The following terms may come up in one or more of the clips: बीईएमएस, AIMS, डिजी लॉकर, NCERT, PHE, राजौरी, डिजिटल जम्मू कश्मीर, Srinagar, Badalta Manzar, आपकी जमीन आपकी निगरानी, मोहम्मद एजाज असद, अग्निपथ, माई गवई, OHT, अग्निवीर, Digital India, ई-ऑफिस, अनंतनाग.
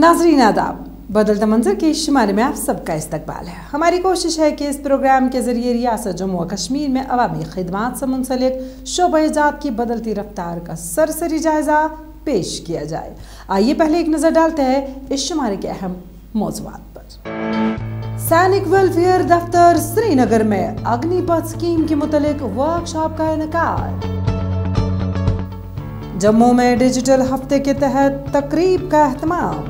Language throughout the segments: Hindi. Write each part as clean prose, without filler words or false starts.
नाज़रीन आदाब, बदलता मंजर के इस शुमारे में आप सबका इस्तकबाल है। हमारी कोशिश है कि इस प्रोग्राम के ज़रिए रियासत जम्मू और कश्मीर में अवामी खिदमात से मुंसलिक शोबे ईजाद की बदलती रफ्तार का सरसरी जायज़ा पेश किया जाए। आइए पहले एक नज़र डालते हैं इस शुमारे के अहम मौज़ूआत पर। सैनिक वेलफेयर दफ्तर श्रीनगर में अग्निपथ स्कीम के मुतालिक वर्कशॉप का इनकार। जम्मू में डिजिटल हफ्ते के तहत तकरीब का अहतमाम।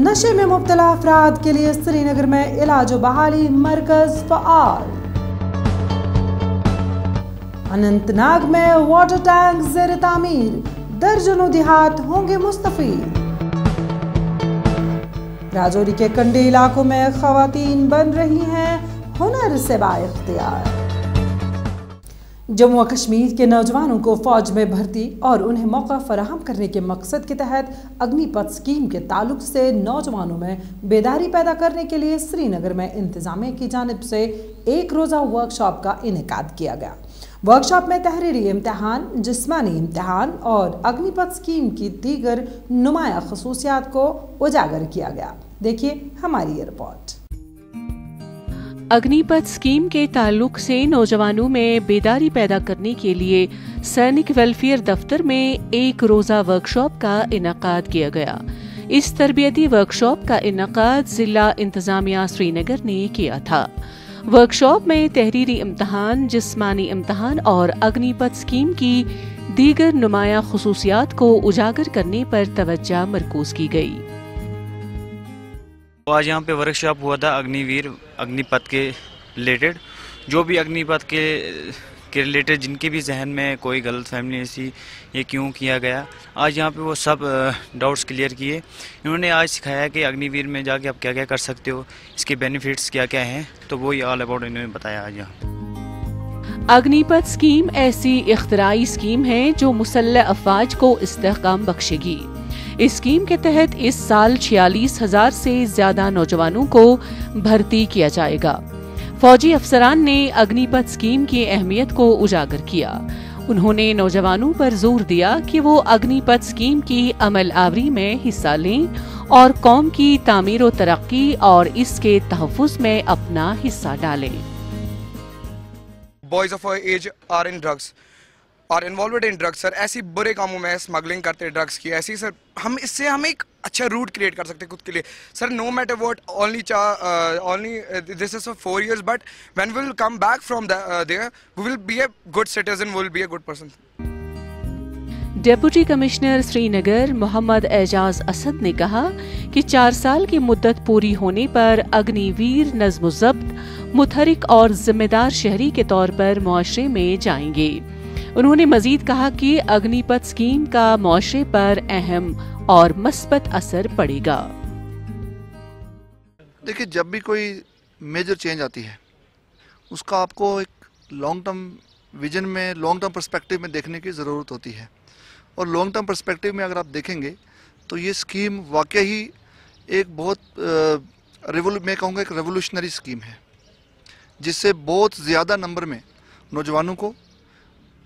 नशे में मुब्तला अफराद के लिए श्रीनगर में इलाज व बहाली मरकज फ़ाल। अनंतनाग में वाटर टैंक ज़ेर तामीर, दर्जनों देहात होंगे मुस्तफीद। राजौरी के कंडी इलाकों में खवातीन बन रही हैं हुनर से बाइख्तियार। जम्मू और कश्मीर के नौजवानों को फौज में भर्ती और उन्हें मौका फराहम करने के मकसद के तहत अग्निपथ स्कीम के ताल्लुक से नौजवानों में बेदारी पैदा करने के लिए श्रीनगर में इंतजामिया की जानिब से एक रोज़ा वर्कशॉप का इनेकाद किया गया। वर्कशॉप में तहरीरी इम्तहान, जिस्मानी इम्तहान और अग्निपथ स्कीम की दीगर नुमाया खसूसियात को उजागर किया गया। देखिए हमारी ये रिपोर्ट। अग्निपथ स्कीम के ताल्लुक से नौजवानों में बेदारी पैदा करने के लिए सैनिक वेलफेयर दफ्तर में एक रोज़ा वर्कशॉप का इनेकाद किया गया। इस तरबियती वर्कशॉप का इनेकाद जिला इंतजामिया श्रीनगर ने किया था। वर्कशॉप में तहरीरी इम्तहान, जिस्मानी इम्तहान और अग्निपथ स्कीम की दीगर नुमाया खसूसियात को उजागर करने पर तवज्जा मरकूज की गई। आज यहाँ पे वर्कशॉप हुआ था अग्निवीर अग्निपथ के रिलेटेड। जो भी अग्निपथ के रिलेटेड जिनके भी जहन में कोई गलत फहमी ऐसी ये क्यों किया गया, आज यहाँ पे वो सब डाउट्स क्लियर किए। इन्होंने आज सिखाया कि अग्निवीर में जाके आप क्या क्या कर सकते हो, इसके बेनिफिट्स क्या क्या हैं, तो वो ये ऑल अबाउट इन्होंने बताया आज यहाँ। अग्निपथ स्कीम ऐसी इख्तराई स्कीम है जो मुसल्लह अफवाज को इस्तेहकाम बख्शेगी। इस स्कीम के तहत इस साल 46,000 से ज्यादा नौजवानों को भर्ती किया जाएगा। फौजी अफसरान ने अग्निपथ स्कीम की अहमियत को उजागर किया। उन्होंने नौजवानों पर जोर दिया कि वो अग्निपथ स्कीम की अमल आवरी में हिस्सा लें और कौम की तामीर व तरक्की और इसके तहफ़्फ़ुज़ में अपना हिस्सा डालें। Boys of age are in drugs और इन्वॉल्वड इन ड्रग्स। सर ऐसी बुरे कामों में स्मगलिंग करते ड्रग्स की, ऐसी सर हम इससे हम एक अच्छा रूट क्रिएट कर सकते हैं खुद के लिए। Sir no matter what, only this is for 4 years, but when we will come back from there we will be a good citizen, will be a good person. Deputy commissioner Srinagar मोहम्मद एजाज असद ने कहा कि 4 साल की मुद्दत पूरी होने पर अग्निवीर नज़्म-ओ-ज़ब्त, मुतहरिक और जिम्मेदार शहरी के तौर पर मुआशरे में जाएंगे। उन्होंने मजीद कहा कि अग्निपथ स्कीम का मुआशरे पर अहम और मस्बत असर पड़ेगा। देखिए, जब भी कोई मेजर चेंज आती है उसका आपको एक लॉन्ग टर्म विजन में, लॉन्ग टर्म पर्सपेक्टिव में देखने की ज़रूरत होती है। और लॉन्ग टर्म पर्सपेक्टिव में अगर आप देखेंगे तो ये स्कीम वाकई ही एक बहुत मैं कहूँगा एक रेवोल्यूशनरी स्कीम है, जिससे बहुत ज़्यादा नंबर में नौजवानों को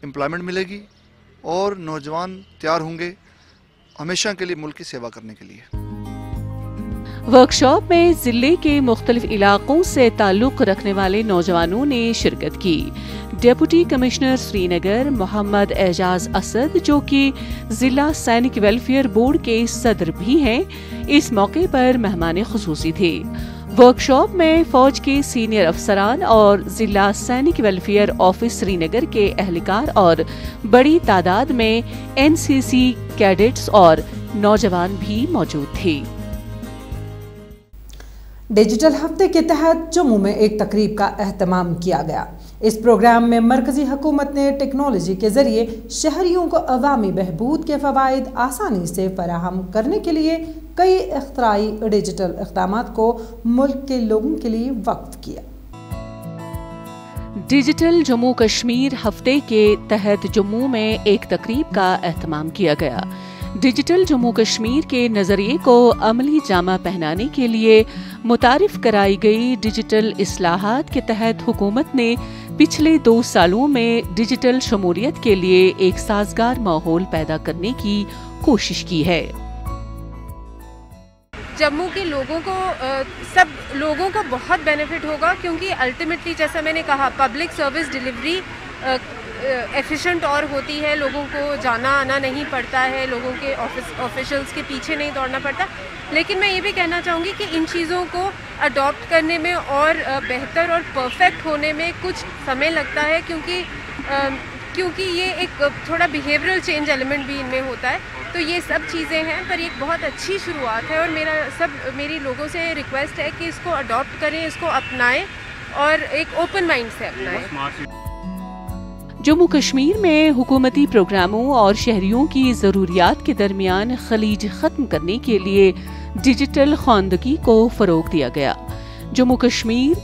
एम्प्लॉयमेंट मिलेगी और नौजवान तैयार होंगे हमेशा के लिए मुल्क की सेवा करने के लिए। वर्कशॉप में जिले के मुख्तलिफ इलाकों से ताल्लुक रखने वाले नौजवानों ने शिरकत की। डिप्टी कमिश्नर श्रीनगर मोहम्मद एजाज असद, जो कि जिला सैनिक वेलफेयर बोर्ड के सदर भी हैं, इस मौके पर मेहमान खुसूसी थे। वर्कशॉप में फौज के सीनियर अफसरान और जिला सैनिक वेलफेयर ऑफिस श्रीनगर के एहलकार और बड़ी तादाद में एनसीसी कैडेट्स और नौजवान भी मौजूद थे। डिजिटल हफ्ते के तहत जम्मू में एक तकरीब का अहतमाम किया गया। इस प्रोग्राम में मरकजी हुकूमत ने टेक्नोलॉजी के जरिए शहरियों को अवामी बहबूद के फ़वाइद आसानी से फराहम करने के लिए कई इख्तराई डिजिटल इक़दाम को मुल्क के लोगों के लिए वक्फ किया। डिजिटल जम्मू कश्मीर हफ्ते के तहत जम्मू में एक तकरीब का अहतमाम किया गया। डिजिटल जम्मू कश्मीर के नजरिए को अमली जामा पहनाने के लिए मुतारिफ कराई गई डिजिटल इस्लाहात के तहत हुकूमत ने पिछले 2 सालों में डिजिटल शमूलियत के लिए एक साजगार माहौल पैदा करने की कोशिश की है। जम्मू के लोगों को सब लोगों का बहुत बेनिफिट होगा, क्योंकि अल्टीमेटली जैसा मैंने कहा पब्लिक सर्विस डिलीवरी एफिशिएंट और होती है, लोगों को जाना आना नहीं पड़ता है, लोगों के ऑफिशियल्स के पीछे नहीं दौड़ना पड़ता। लेकिन मैं ये भी कहना चाहूँगी कि इन चीज़ों को अडॉप्ट करने में और बेहतर और परफेक्ट होने में कुछ समय लगता है, क्योंकि ये एक थोड़ा बिहेवियरल चेंज एलिमेंट भी इनमें होता है। तो ये सब चीज़ें हैं, पर एक बहुत अच्छी शुरुआत है और मेरी लोगों से रिक्वेस्ट है कि इसको अडॉप्ट करें, इसको अपनाएं और एक ओपन माइंड से अपनाएं। जम्मू कश्मीर में हुकूमती प्रोग्रामों और शहरियों की ज़रूरियात के दरमियान खलीज खत्म करने के लिए डिजिटल खानदगी को फ़रोग दिया गया। जम्मू कश्मीर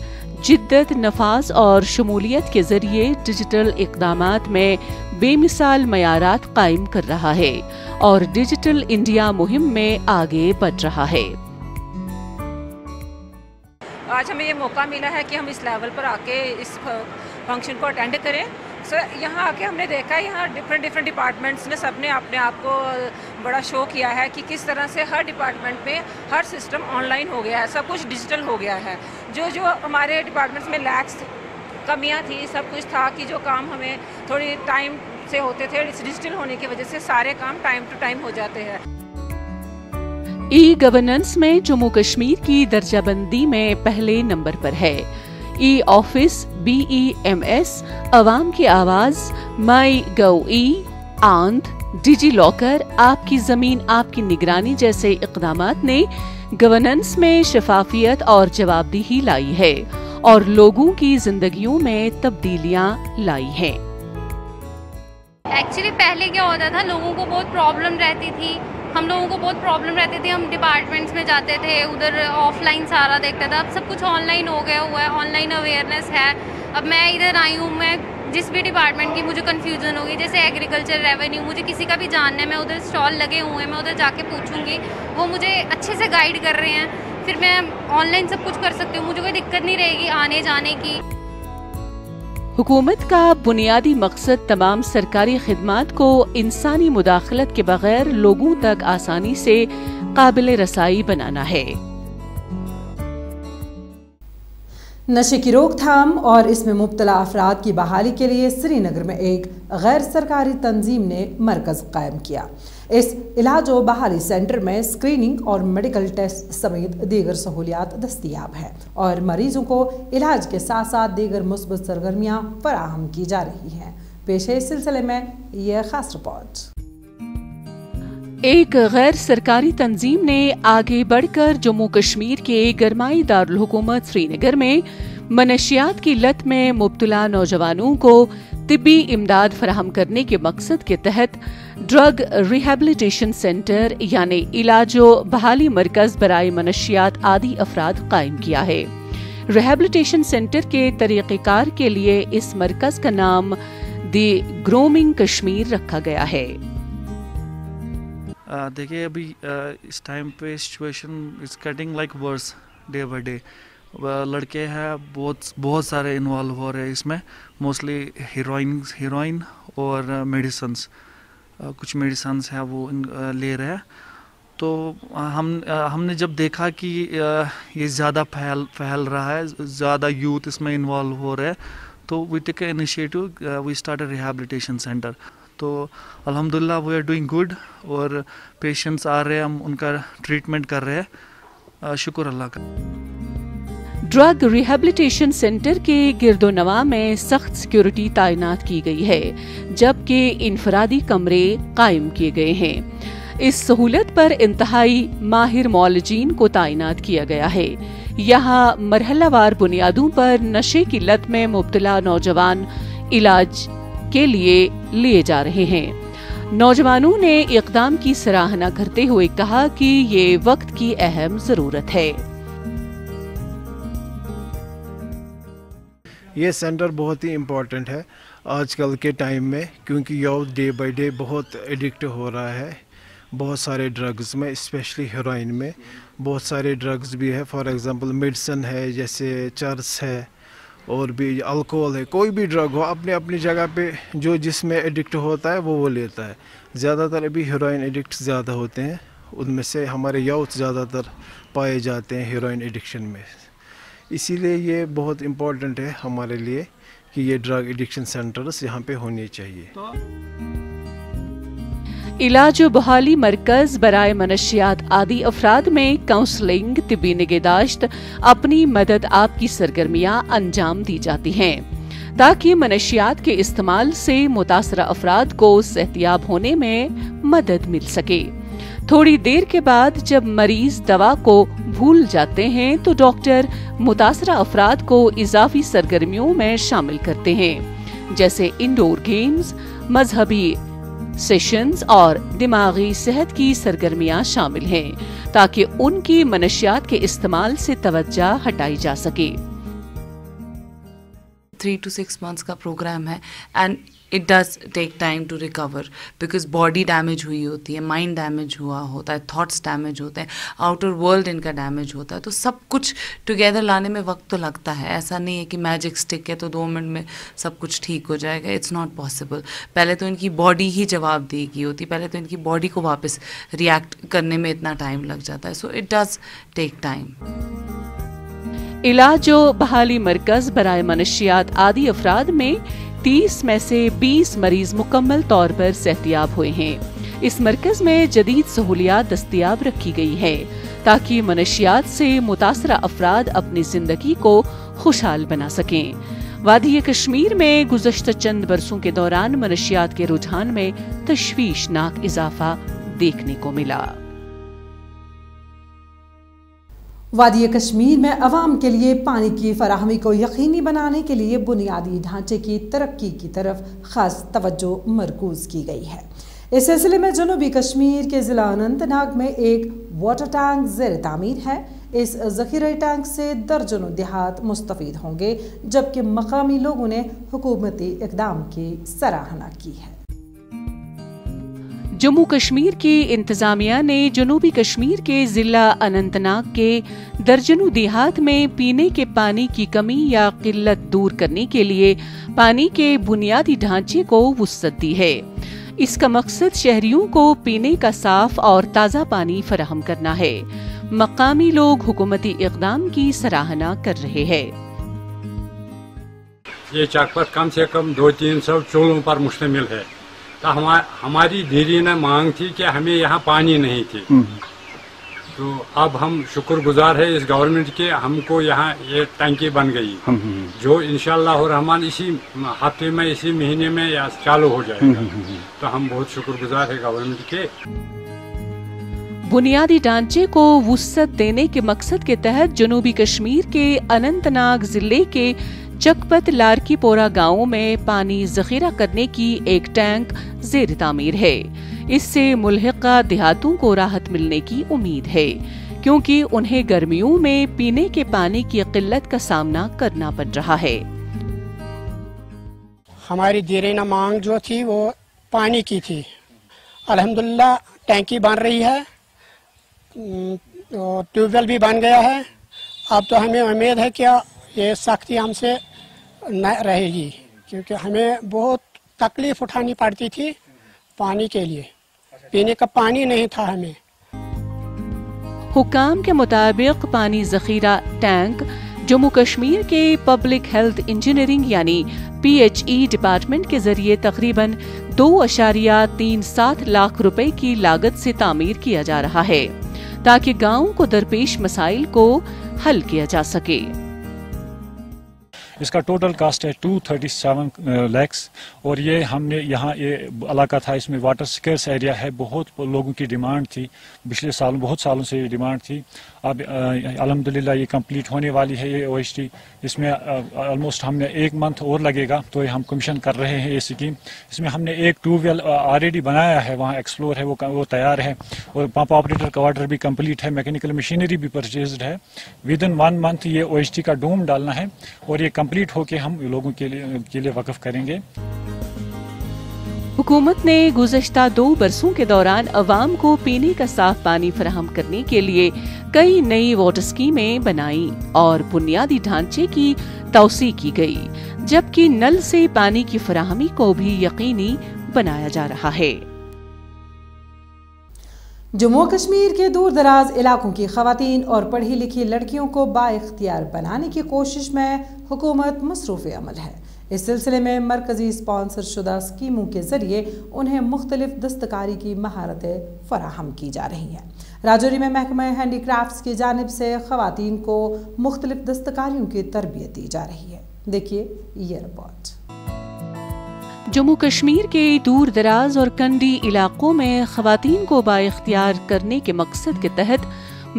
जिद्दत, नफाज और शमूलियत के जरिए डिजिटल इकदामात में बेमिसाल मयारात कायम कर रहा है और डिजिटल इंडिया मुहिम में आगे बढ़ रहा है। आज हमें ये मौका मिला है कि हम इस लेवल पर आके इस फंक्शन को अटेंड करें। यहाँ आके हमने देखा है, यहाँ डिफरेंट डिपार्टमेंट्स ने सबने अपने आप को बड़ा शो किया है कि किस तरह से हर डिपार्टमेंट में हर सिस्टम ऑनलाइन हो गया है, सब कुछ डिजिटल हो गया है। जो जो हमारे डिपार्टमेंट्स में लैक्स कमियाँ थी, सब कुछ था कि जो काम हमें थोड़ी टाइम से होते थे, इस डिजिटल होने की वजह से सारे काम टाइम टू टाइम हो जाते हैं। ई गवर्नेंस में जम्मू कश्मीर की दर्जाबंदी में पहले नंबर पर है। ई-ऑफिस, बीईएमएस, अवाम की आवाज, माई गवई, आंध, डिजी लॉकर, आपकी जमीन आपकी निगरानी जैसे इकदामात ने गवर्नेंस में शफाफियत और जवाबदेही लाई है और लोगों की जिंदगियों में तब्दीलियां लाई हैं। एक्चुअली पहले क्या होता था, लोगों को बहुत प्रॉब्लम रहती थी, हम डिपार्टमेंट्स में जाते थे, उधर ऑफलाइन सारा देखते था। अब सब कुछ ऑनलाइन हो गया हुआ है, ऑनलाइन अवेयरनेस है। अब मैं इधर आई हूँ, मैं जिस भी डिपार्टमेंट की मुझे कन्फ्यूजन होगी, जैसे एग्रीकल्चर, रेवेन्यू, मुझे किसी का भी जानना है, मैं उधर स्टॉल लगे हुए हैं, मैं उधर जाके पूछूँगी, वो मुझे अच्छे से गाइड कर रहे हैं। फिर मैं ऑनलाइन सब कुछ कर सकती हूँ, मुझे कोई दिक्कत नहीं रहेगी आने जाने की। हुकूमत का बुनियादी मकसद तमाम सरकारी खिदमात को इंसानी मुदाखलत के बगैर लोगों तक आसानी से काबिल रसाई बनाना है। नशे की रोकथाम और इसमें मुब्तला अफराद की बहाली के लिए श्रीनगर में एक गैर सरकारी तंजीम ने मरकज कायम किया। इस इलाज व बहाली सेंटर में स्क्रीनिंग और मेडिकल टेस्ट समेत दीगर सहूलियात दस्तियाब हैं और मरीजों को इलाज के साथ साथ दीगर मुस्बत सरगर्मियाँ फराहम की जा रही हैं। पेश है इस सिलसिले में यह खास रिपोर्ट। एक गैर सरकारी तंजीम ने आगे बढ़कर जम्मू कश्मीर के गरमाई दारुलहुकूमत श्रीनगर में मनशियात की लत में मुब्तला नौजवानों को तिब्बी इमदाद फराहम करने के मकसद के तहत ड्रग रिहेबिलिटेशन सेंटर यानी इलाजो बहाली मरकज बराए मनशियात आदि अफराद कायम किया है। रिहेबिलिटेशन सेंटर के तरीक़ेकार के लिए इस मरकज का नाम दी ग्रोमिंग कश्मीर रखा गया है। देखिए अभी इस टाइम पे situation is cutting like worse day by day. लड़के हैं बहुत सारे इन्वॉल्व हो रहे हैं इसमें, मोस्टली हीरोइन और मेडिसन्स, कुछ मेडिसन्स हैं वो ले रहे हैं। तो हमने जब देखा कि ये ज़्यादा फैल रहा है, ज़्यादा यूथ इसमें इन्वॉल्व हो रहे हैं, तो we take a initiative, we start rehabilitation centre. तो अल्हम्दुलिल्लाह वी आर डूइंग गुड और पेशेंट्स आ रहे हैं, हम उनका ट्रीटमेंट कर रहे हैं, शुक्र अल्लाह का। ड्रग रिहेबिलिटेशन सेंटर के गिरदोनवा में सख्त सिक्योरिटी तैनात की गई है, जबकि इनफरादी कमरे कायम किए गए हैं। इस सहूलत पर इंतहाई माहिर मौलजीन को तैनात किया गया है। यहाँ मरहलावार बुनियादों पर नशे की लत में मुब्तला नौजवान इलाज के लिए लिए जा रहे हैं। नौजवानों ने इकदाम की सराहना करते हुए कहा कि ये वक्त की अहम जरूरत है। ये सेंटर बहुत ही इम्पॉर्टेंट है आजकल के टाइम में, क्योंकि यूथ डे बाय डे बहुत एडिक्ट हो रहा है बहुत सारे ड्रग्स में, स्पेशली हेरोइन में बहुत सारे ड्रग्स भी है। फॉर एग्जांपल मेडिसिन है, जैसे चरस है, और भी अल्कोहल है। कोई भी ड्रग हो अपने अपनी जगह पे जो जिसमें एडिक्ट होता है वो लेता है। ज़्यादातर अभी हेरोइन एडिक्ट ज़्यादा होते हैं, उनमें से हमारे यूथ ज़्यादातर पाए जाते हैं हेरोइन एडिक्शन में। इसीलिए ये बहुत इम्पोर्टेंट है हमारे लिए कि ये ड्रग एडिक्शन सेंटर्स यहाँ पे होने चाहिए। इलाज व बहाली मरकज बराए मनशियात आदि अफराद में काउंसलिंग, तिबी निगहदाश्त, अपनी मदद आपकी सरगर्मियाँ अंजाम दी जाती हैं, ताकि मनशियात के इस्तेमाल से मुतासरा अफराद को सेहतियाब होने में मदद मिल सके। थोड़ी देर के बाद जब मरीज दवा को भूल जाते हैं तो डॉक्टर मुतासरा अफराद को इजाफी सरगर्मियों में शामिल करते हैं, जैसे इंडोर गेम्स, मजहबी सेशंस और दिमागी सेहत की सरगर्मियां शामिल हैं, ताकि उनकी मनशियात के इस्तेमाल से तवज्जा हटाई जा सके। 3 to 6 months का प्रोग्राम है and it does take time to recover, because body damage हुई होती है, माइंड डैमेज हुआ होता है, थॉट्स डैमेज होते हैं, आउटर वर्ल्ड इनका डैमेज होता है। तो सब कुछ टुगेदर लाने में वक्त तो लगता है। ऐसा नहीं है कि मैजिक स्टिक है तो 2 मिनट में सब कुछ ठीक हो जाएगा। It's not possible. पहले तो इनकी बॉडी ही जवाब देगी होती, पहले तो इनकी बॉडी को वापस रिएक्ट करने में इतना टाइम लग जाता है। So it does take time. इलाज व बहाली मरकज बराए मनशियात आदि अफराद में 30 में से 20 मरीज मुकम्मल तौर पर सेहतियाब हुए हैं। इस मरकज में जदीद सहूलियात दस्तियाब रखी गई है, ताकि मनशियात से मुतासरा अफराद अपनी जिंदगी को खुशहाल बना सकें। वादी कश्मीर में गुज़श्ता चंद बरसों के दौरान मनशियात के रुझान में तश्वीशनाक इजाफा देखने को मिला। वादी कश्मीर में आवाम के लिए पानी की फराहमी को यकीनी बनाने के लिए बुनियादी ढांचे की तरक्की की तरफ खास तवज्जो मरकूज़ की गई है। इस सिलसिले में जनूबी कश्मीर के ज़िला अनंतनाग में एक वाटर टैंक ज़ेर तामीर है। इस ज़ख़ीरा टैंक से दर्जनों देहात मुस्तफ़ीद होंगे, जबकि मकामी लोगों ने हुकूमती इकदाम की सराहना की है। जम्मू कश्मीर की इंतजामिया ने जनूबी कश्मीर के जिला अनंतनाग के दर्जनों देहात में पीने के पानी की कमी या किल्लत दूर करने के लिए पानी के बुनियादी ढांचे को वुसअत दी है। इसका मकसद शहरियों को पीने का साफ और ताज़ा पानी फराहम करना है। मकामी लोग हुकूमती इकदाम की सराहना कर रहे हैं। ये चकपत कम से कम 200-300 चूल्हों पर मुश्तमिल है। तो हमारी देरीना मांग थी कि हमें यहाँ पानी नहीं थी, तो अब हम शुक्रगुजार है इस गवर्नमेंट के, हमको यहाँ ये टंकी बन गई, जो इंशाअल्लाह रहमान इसी हफ्ते में, इसी महीने में या चालू हो जाएगा। तो हम बहुत शुक्रगुजार है गवर्नमेंट के। बुनियादी ढांचे को वुसअत देने के मकसद के तहत जनूबी कश्मीर के अनंतनाग जिले के चकपत लारकीपोरा गाँव में पानी जखीरा करने की एक टैंक जेर तामीर है। इससे मुल्हिका देहातों को राहत मिलने की उम्मीद है, क्योंकि उन्हें गर्मियों में पीने के पानी की किल्लत का सामना करना पड़ रहा है। हमारी देरीना मांग जो थी वो पानी की थी। अल्हम्दुलिल्लाह टैंकी बन रही है, ट्यूबवेल भी बन गया है। अब तो हमें उम्मीद है क्या ये सख्ती हमसे न रहेगी, क्योंकि हमें बहुत तकलीफ उठानी पड़ती थी पानी के लिए, पीने का पानी नहीं था हमें। हुकाम के मुताबिक पानी जखीरा टैंक जम्मू कश्मीर के पब्लिक हेल्थ इंजीनियरिंग यानी PHE डिपार्टमेंट के जरिए तकरीबन 2.37 लाख रुपए की लागत से तामीर किया जा रहा है, ताकि गाँव को दरपेश मसाइल को हल किया जा सके। इसका टोटल कास्ट है 237 लाख। और ये हमने यहाँ ये इलाका था, इसमें वाटर स्केर्स एरिया है, बहुत लोगों की डिमांड थी पिछले सालों, बहुत सालों से ये डिमांड थी। अब अल्हम्दुलिल्लाह ये कंप्लीट होने वाली है ये OHT। इसमें ऑलमोस्ट हमने 1 महीना और लगेगा, तो ये हम कमीशन कर रहे हैं ये स्कीम। इसमें हमने एक ट्यूबवेल ऑलरेडी बनाया है, वहाँ एक्सप्लोर है, वो तैयार है, और पंप ऑपरेटर का वाटर भी कम्प्लीट है, मैकेनिकल मशीनरी भी परचेज है। विदिन 1 महीना ये OHT का डोम डालना है और ये कंप्लीट होके हम लोगों के लिए वक्फ करेंगे। हुकूमत ने गुज़श्ता 2 बरसों के दौरान अवाम को पीने का साफ पानी फराहम करने के लिए कई नई वाटर स्कीमें बनाई और बुनियादी ढांचे की तौसी की गई, जबकि नल से पानी की फराहमी को भी यकीनी बनाया जा रहा है। जम्मू कश्मीर के दूर दराज इलाकों की खवातीन और पढ़ी लिखी लड़कियों को बाइख्तियार बनाने की कोशिश में हुकूमत मसरूफ अमल है। इस सिलसिले में मरकजी स्पॉन्सर शुदा स्कीमों के जरिए उन्हें मुख्तलिफ दस्तकारी की महारतें फराहम की जा रही हैं। राजौरी में महकमा हैंडीक्राफ्ट्स की जानिब से खवातीन को मुख्तलिफ दस्तकारियों की तरबियत दी जा रही है। देखिए ये रिपोर्ट। जम्मू कश्मीर के दूर दराज और कंडी इलाकों में खवातीन को बाइख्तियार करने के मकसद के तहत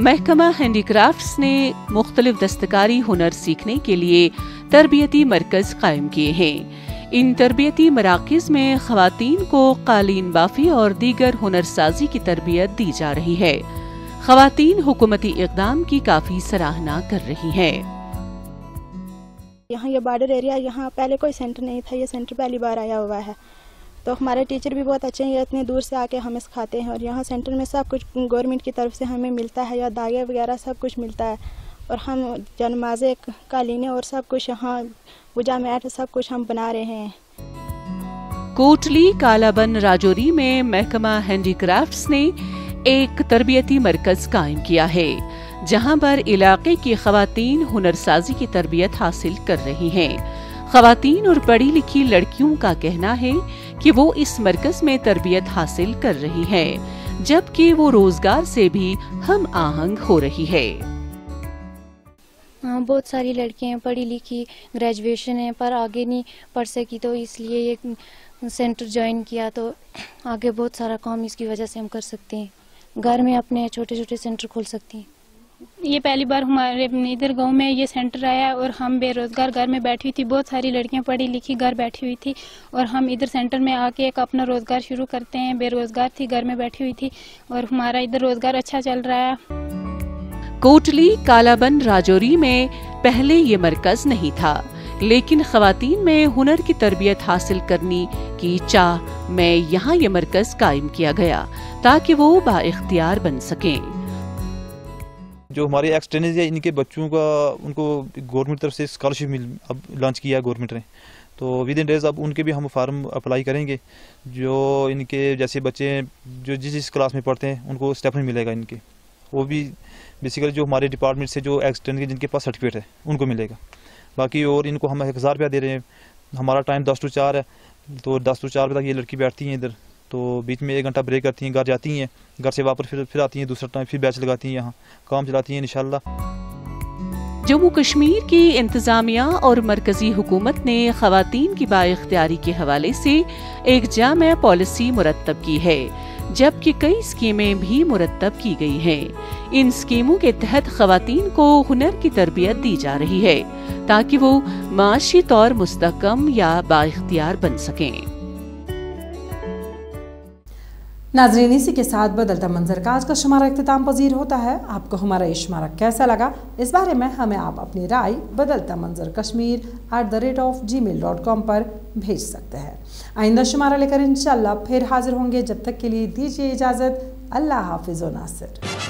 महकमा हैंडीक्राफ्ट्स ने मुख्तलिफ दस्तकारी हुनर सीखने के लिए तरबियती मरकज कायम किए हैं। इन तरबियती मराकज में खवातीन को कालीन बाफी और दीगर हुनर साजी की तरबियत दी जा रही है। खवातीन हुकूमती इकदाम की काफी सराहना कर रही हैं। यहाँ ये बॉर्डर एरिया, यहाँ पहले कोई सेंटर नहीं था, ये सेंटर पहली बार आया हुआ है। तो हमारे टीचर भी बहुत अच्छे हैं, ये इतने दूर से आके हमें सिखाते हैं। और यहाँ सेंटर में सब कुछ गवर्नमेंट की तरफ से हमें मिलता है, या दागे वगैरह सब कुछ मिलता है। और हम जनमाज़े, कालीने और सब कुछ यहाँ पूजा मैट सब कुछ हम बना रहे हैं। कोटली, कालाबन, राजौरी में महकमा हैंडीक्राफ्ट्स ने एक तरबियती मरकज कायम किया है, जहां पर इलाके की खवातीन हुनरसाजी की तरबियत हासिल कर रही हैं। खवातीन और पढ़ी लिखी लड़कियों का कहना है कि वो इस मरकज में तरबियत हासिल कर रही हैं, जबकि वो रोजगार से भी हम आहंग हो रही है। बहुत सारी लड़कियां पढ़ी लिखी, ग्रेजुएशन है, पर आगे नहीं पढ़ सकी, तो इसलिए ये सेंटर ज्वाइन किया, तो आगे बहुत सारा काम इसकी वजह से हम कर सकते हैं। घर में अपने छोटे छोटे सेंटर खोल सकते हैं। ये पहली बार हमारे इधर गांव में ये सेंटर आया, और हम बेरोजगार घर में बैठी हुई थी, बहुत सारी लड़कियां पढ़ी लिखी घर बैठी हुई थी, और हम इधर सेंटर में आके एक अपना रोजगार शुरू करते हैं। बेरोजगार थी, घर में बैठी हुई थी, और हमारा इधर रोजगार अच्छा चल रहा है। कोटली, कालाबन, राजौरी में पहले ये मरकज नहीं था, लेकिन खवातीन में हुनर की तरबियत हासिल करने की चाह में यहाँ ये मरकज कायम किया गया, ताकि वो बाइख्तियार बन सकें। जो हमारे एक्सटर्नल है, इनके बच्चों का उनको गवर्नमेंट तरफ से स्कॉलरशिप अब लॉन्च किया है गवर्नमेंट ने, तो विद इन डेज अब उनके भी हम फार्म अप्लाई करेंगे। जो इनके जैसे बच्चे जो जिस क्लास में पढ़ते हैं, उनको स्टेफन मिलेगा इनके, वो भी बेसिकली जो हमारे डिपार्टमेंट से जो एक्सटर्नल जिनके पास सर्टिफिकेट है उनको मिलेगा। बाकी और इनको हम 1000 रुपया दे रहे हैं। हमारा टाइम 10 to 4 है, तो 10 to 4 तक ये लड़की बैठती हैं इधर, तो बीच में 1 घंटा ब्रेक करती हैं, घर जाती हैं, घर से वापस फिर आती हैं, दूसरा टाइम फिर बैच लगाती हैं, यहाँ काम चलाती हैं इंशाल्लाह। जम्मू कश्मीर की इंतजामिया और मरकजी हुकूमत ने खवातीन की बाइख्तियारी के हवाले से एक जामे पॉलिसी मुरत्तब की है, जबकि कई स्कीमें भी मुरत्तब की गई हैं। इन स्कीमों के तहत खवातीन को हुनर की तरबियत दी जा रही है, ताकि वो माशी तौर मुस्तकम या बाइख्तियार बन सकें। नाज़रीन, इसी के साथ बदलता मंजर का आज का शुमारा इख्तिताम पजीर होता है। आपको हमारा ये शुमारा कैसा लगा, इस बारे में हमें आप अपनी राय बदलता मंजर kashmir@gmail.com पर भेज सकते हैं। आइंदा शुमारा लेकर इंशाल्लाह फिर हाजिर होंगे। जब तक के लिए दीजिए इजाज़त। अल्लाह हाफिज़ व नासिर।